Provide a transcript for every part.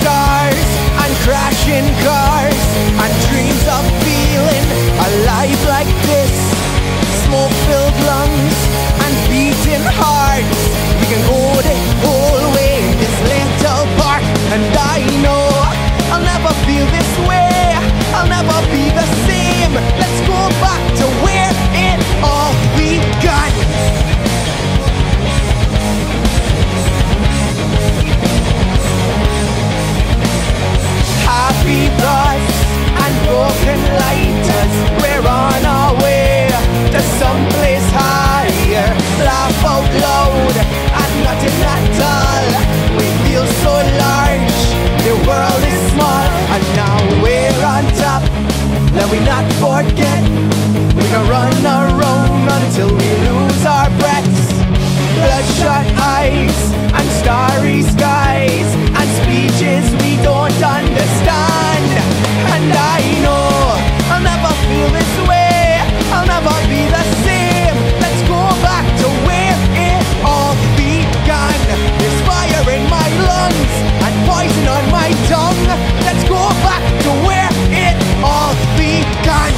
stars, on crashing cars, on dreams of feeling a life like this. Smoke-filled lungs and beating hearts. We can go the whole way in this little park. And I know I'll never feel this way. I'll never be the same. Let's go back to where it all began. Happy thoughts and broken lighters, we're on our way to someplace higher. Laugh out loud and nothing at all. We feel so large, the world is small. And now we're on top, let we not forget. We can run around until we lose our breaths. Bloodshot eyes and starry skies and speeches we don't understand. And I know I'll never feel this way. I'll never be the same. Let's go back to where it all began. There's fire in my lungs and poison on my tongue. Let's go back to where it all began.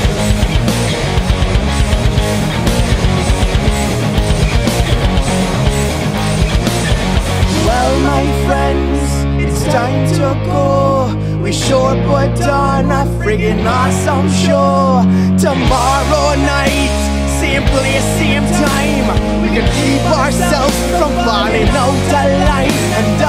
Well, my friends, it's time to go. We sure put on a friggin' awesome show. Tomorrow night, same place, same time. We can keep ourselves from falling out of line. And